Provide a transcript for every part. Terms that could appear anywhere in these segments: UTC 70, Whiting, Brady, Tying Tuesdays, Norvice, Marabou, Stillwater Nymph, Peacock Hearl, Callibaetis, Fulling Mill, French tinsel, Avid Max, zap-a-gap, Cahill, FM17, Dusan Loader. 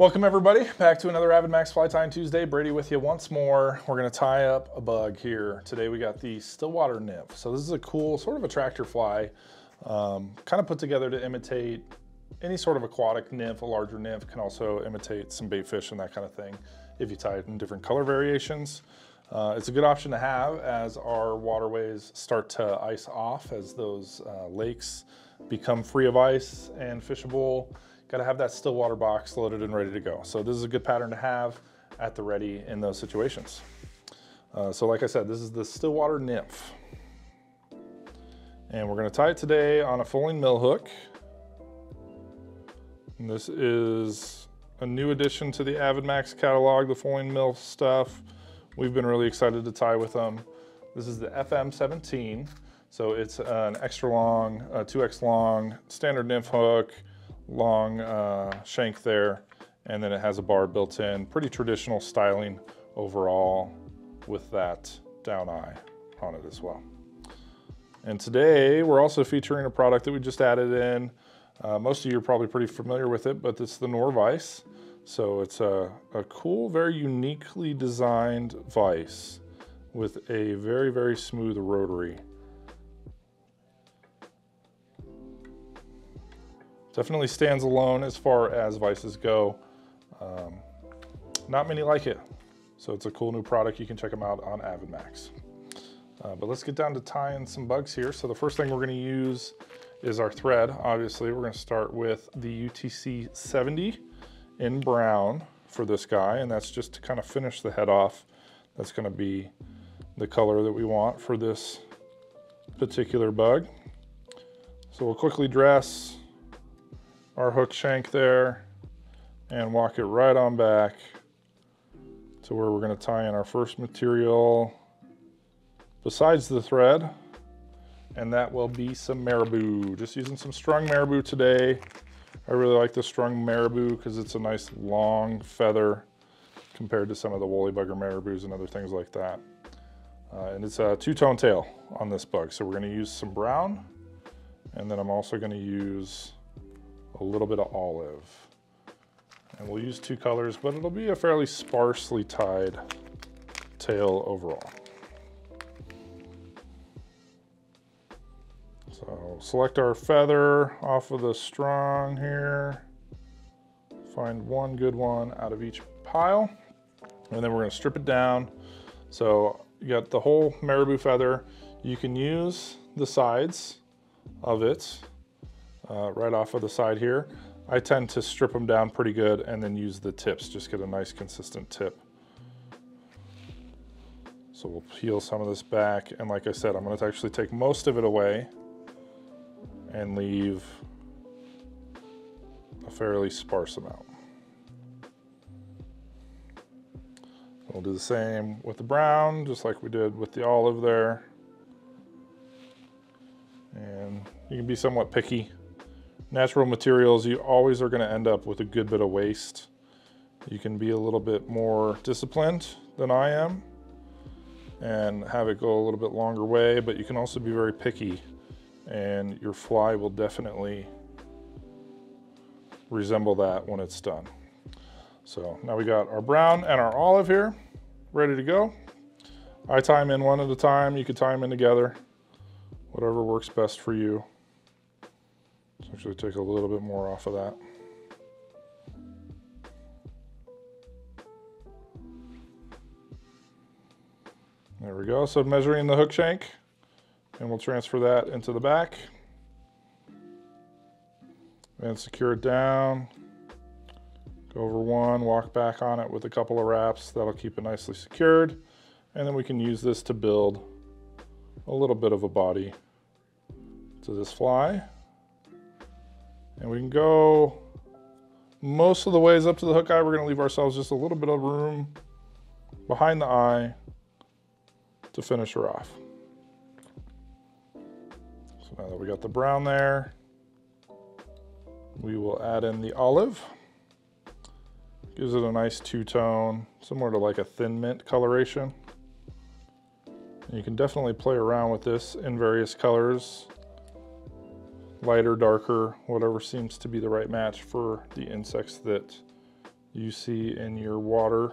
Welcome everybody back to another Avid Max Fly Tying Tuesday. Brady with you once more. We're going to tie up a bug here. Today we got the Stillwater Nymph. So this is a cool sort of a tractor fly, kind of put together to imitate any sort of aquatic nymph. A larger nymph can also imitate some bait fish and that kind of thing if you tie it in different color variations. It's a good option to have as our waterways start to ice off, as those lakes become free of ice and fishable. Got to have that still water box loaded and ready to go. So this is a good pattern to have at the ready in those situations. So like I said, this is the Stillwater Nymph. And we're going to tie it today on a Fulling Mill hook. And this is a new addition to the Avid Max catalog, the Fulling Mill stuff. We've been really excited to tie with them. This is the FM17. So it's an extra long, 2X long standard nymph hook, long shank there, and then it has a bar built in. Pretty traditional styling overall with that down eye on it as well. And today we're also featuring a product that we just added in. Most of you are probably pretty familiar with it, but it's the Norvice. So it's a cool, very uniquely designed vise with a very, very smooth rotary. Definitely stands alone as far as vices go. Not many like it. So it's a cool new product. You can check them out on Avid Max. But let's get down to tying some bugs here. So the first thing we're gonna use is our thread. Obviously, we're gonna start with the UTC 70 in brown for this guy. And that's just to kind of finish the head off. That's gonna be the color that we want for this particular bug. So we'll quickly dress our hook shank there and walk it right on back to where we're going to tie in our first material besides the thread, and that will be some marabou. Just using some strung marabou today. I really like the strung marabou because it's a nice long feather compared to some of the woolly bugger marabous and other things like that. And it's a two-tone tail on this bug, so we're going to use some brown, and then I'm also going to use a little bit of olive. And we'll use two colors, but it'll be a fairly sparsely tied tail overall. So select our feather off of the strong here, find one good one out of each pile, and then we're gonna strip it down. So you got the whole marabou feather. You can use the sides of it, right off of the side here. I tend to strip them down pretty good and then use the tips, just get a nice consistent tip. So we'll peel some of this back. And like I said, I'm gonna actually take most of it away and leave a fairly sparse amount. We'll do the same with the brown, just like we did with the olive there. And you can be somewhat picky. Natural materials, you always are going to end up with a good bit of waste. You can be a little bit more disciplined than I am and have it go a little bit longer way, but you can also be very picky and your fly will definitely resemble that when it's done. So now we got our brown and our olive here, ready to go. I tie them in one at a time. You could tie them in together, whatever works best for you. Let's actually take a little bit more off of that. There we go. So measuring the hook shank, and we'll transfer that into the back and secure it down. Go over one, walk back on it with a couple of wraps. That'll keep it nicely secured. And then we can use this to build a little bit of a body to this fly. And we can go most of the ways up to the hook eye. We're gonna leave ourselves just a little bit of room behind the eye to finish her off. So now that we got the brown there, we will add in the olive. Gives it a nice two-tone, similar to like a thin mint coloration. And you can definitely play around with this in various colors. Lighter, darker, whatever seems to be the right match for the insects that you see in your water.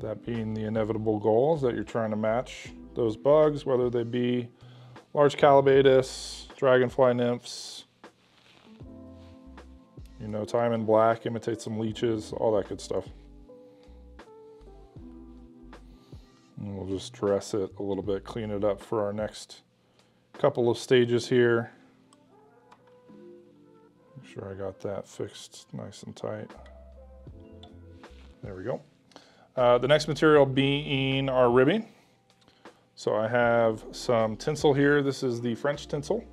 That being the inevitable goal is that you're trying to match those bugs, whether they be large Callibaetis, dragonfly nymphs, you know, time in black, imitate some leeches, all that good stuff. And we'll just dress it a little bit, clean it up for our next couple of stages here. Make sure I got that fixed nice and tight. There we go. The next material being our ribbing. So I have some tinsel here. This is the French tinsel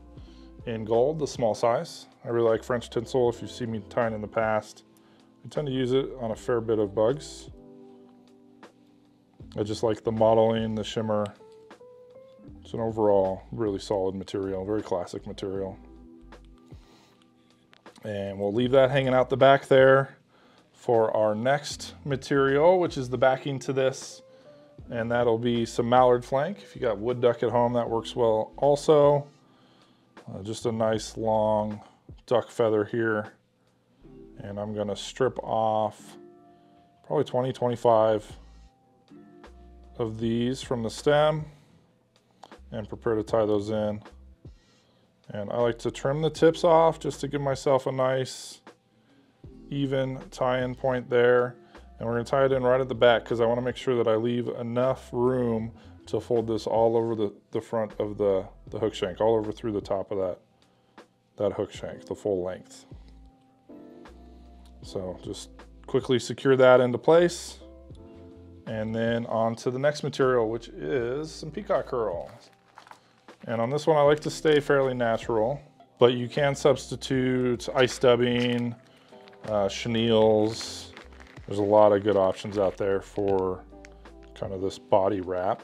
in gold, the small size. I really like French tinsel. If you've seen me tying in the past, I tend to use it on a fair bit of bugs. I just like the modeling, the shimmer. It's an overall really solid material, very classic material. And we'll leave that hanging out the back there for our next material, which is the backing to this, and that'll be some mallard flank. If you got wood duck at home, that works well also. Just a nice long duck feather here, and I'm gonna strip off probably 20, 25 of these from the stem and prepare to tie those in. And I like to trim the tips off just to give myself a nice even tie-in point there, and we're gonna tie it in right at the back because I want to make sure that I leave enough room to fold this all over the front of the hook shank, all over through the top of that hook shank, the full length. So just quickly secure that into place, and then on to the next material, which is some peacock hearl. And on this one I like to stay fairly natural, but you can substitute ice dubbing, chenilles. There's a lot of good options out there for kind of this body wrap.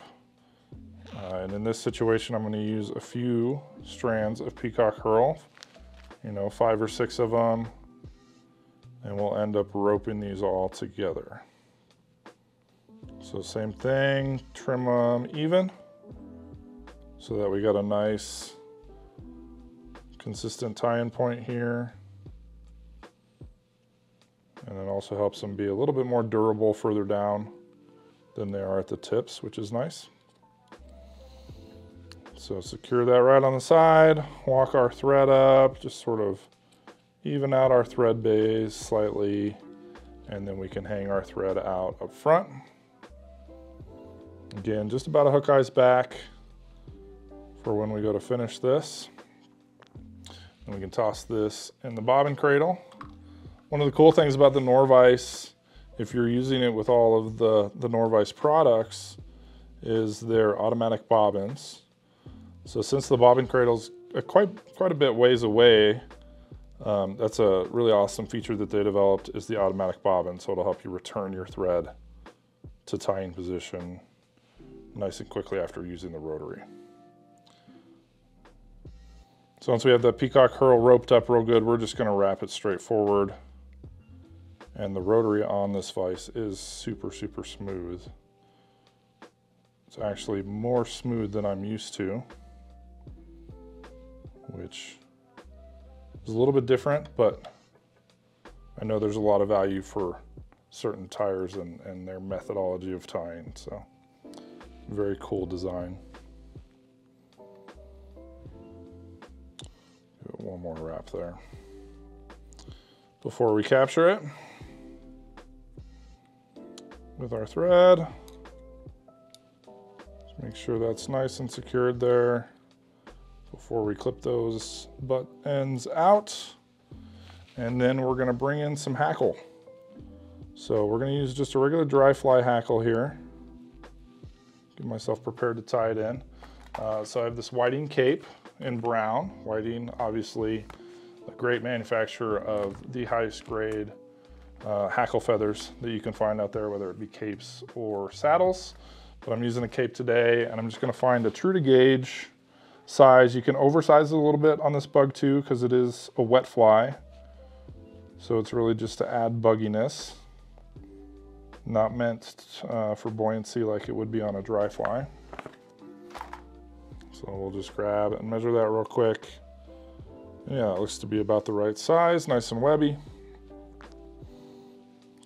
And in this situation, I'm going to use a few strands of peacock hearl, you know, 5 or 6 of them, and we'll end up roping these all together. So same thing, trim them even so that we got a nice consistent tie-in point here. And it also helps them be a little bit more durable further down than they are at the tips, which is nice. So secure that right on the side, walk our thread up, just sort of even out our thread base slightly, and then we can hang our thread out up front. Again, just about a hook eye's back for when we go to finish this. And we can toss this in the bobbin cradle. One of the cool things about the Norvice, if you're using it with all of the Norvice products, is their automatic bobbins. So since the bobbin cradle's quite a bit ways away, that's a really awesome feature that they developed, is the automatic bobbin. So it'll help you return your thread to tying position nice and quickly after using the rotary. So once we have the peacock hearl roped up real good, we're just gonna wrap it straight forward. And the rotary on this vise is super, super smooth. It's actually more smooth than I'm used to, which is a little bit different, but I know there's a lot of value for certain tires and their methodology of tying. So very cool design. Give it one more wrap there before we capture it with our thread. Make sure that's nice and secured there before we clip those butt ends out. And then we're gonna bring in some hackle. So we're gonna use just a regular dry fly hackle here. Get myself prepared to tie it in. So I have this Whiting cape in brown. Whiting, obviously a great manufacturer of the highest grade hackle feathers that you can find out there, whether it be capes or saddles. But I'm using a cape today, and I'm just gonna find a true to gauge size. You can oversize it a little bit on this bug too, because it is a wet fly. So it's really just to add bugginess, not meant for buoyancy like it would be on a dry fly. So we'll just grab and measure that real quick. Yeah, it looks to be about the right size, nice and webby.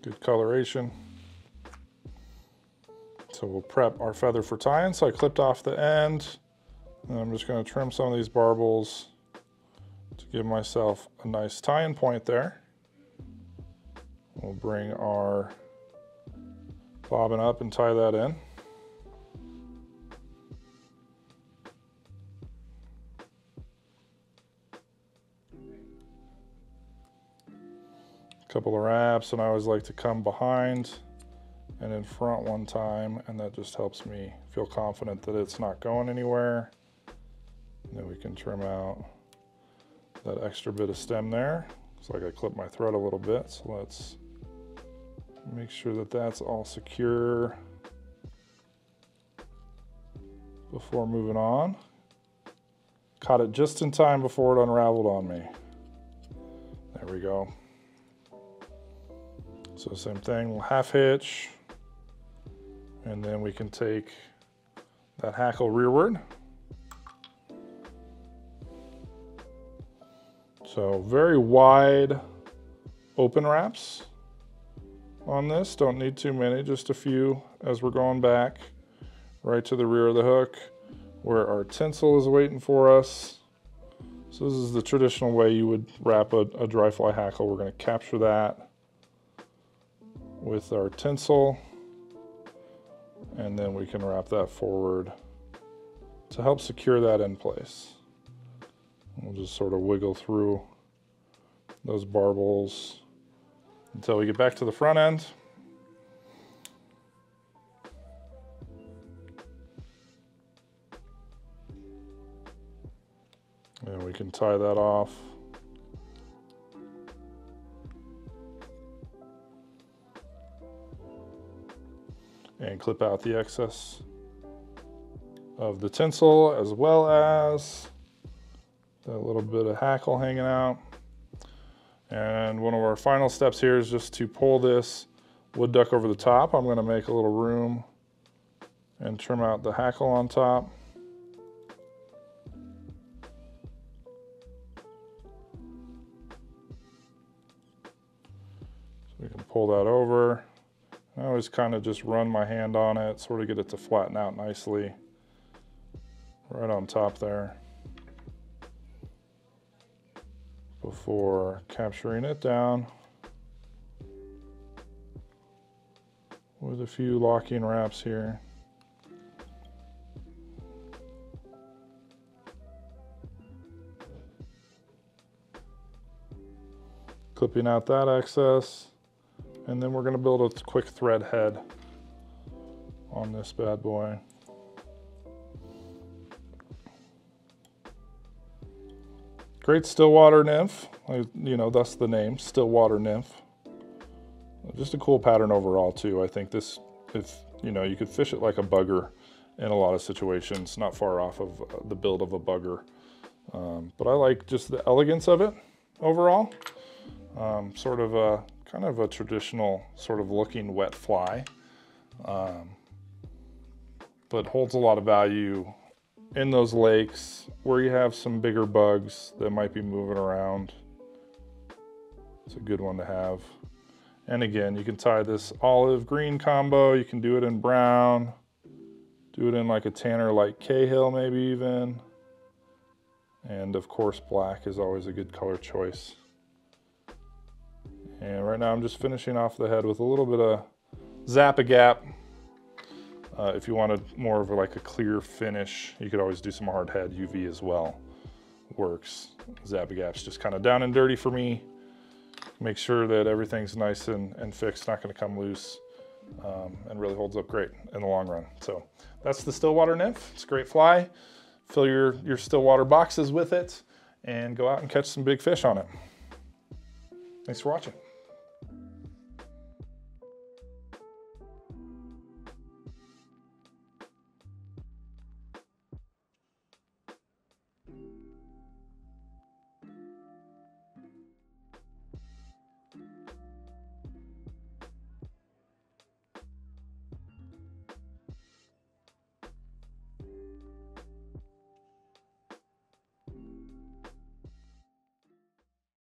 good coloration. So we'll prep our feather for tying. So I clipped off the end, and I'm just gonna trim some of these barbels to give myself a nice tie-in point there. We'll bring our bobbin up and tie that in. Couple of wraps, and I always like to come behind and in front one time, and that just helps me feel confident that it's not going anywhere. And then we can trim out that extra bit of stem there. Looks like I clipped my thread a little bit, so let's make sure that that's all secure before moving on. Caught it just in time before it unraveled on me. There we go. So same thing, half hitch, and then we can take that hackle rearward. So very wide open wraps on this. Don't need too many, just a few as we're going back right to the rear of the hook where our tinsel is waiting for us. So this is the traditional way you would wrap a dry fly hackle. We're gonna capture that with our tinsel, and then we can wrap that forward to help secure that in place. We'll just sort of wiggle through those barbels until we get back to the front end. And we can tie that off. And clip out the excess of the tinsel, as well as that little bit of hackle hanging out. And one of our final steps here is just to pull this wood duck over the top. I'm gonna make a little room and trim out the hackle on top. So we can pull that over. I always kind of just run my hand on it, sort of get it to flatten out nicely, right on top there, before capturing it down with a few locking wraps here. Clipping out that excess. And then we're gonna build a quick thread head on this bad boy. Great Stillwater Nymph, you know, that's the name, Stillwater Nymph. Just a cool pattern overall too. I think this, if you know, you could fish it like a bugger in a lot of situations, not far off of the build of a bugger. But I like just the elegance of it overall. Sort of a, kind of a traditional sort of looking wet fly, but holds a lot of value in those lakes where you have some bigger bugs that might be moving around. It's a good one to have. And again, you can tie this olive green combo. You can do it in brown, do it in like a tanner like Cahill maybe even. And of course, black is always a good color choice. And right now I'm just finishing off the head with a little bit of zap-a-gap. If you wanted more of like a clear finish, you could always do some hard head. UV as well works. Zap-a-gap's just kind of down and dirty for me. Make sure that everything's nice and fixed, not gonna come loose, and really holds up great in the long run. So that's the Stillwater Nymph. It's a great fly. Fill your Stillwater boxes with it and go out and catch some big fish on it. Thanks for watching.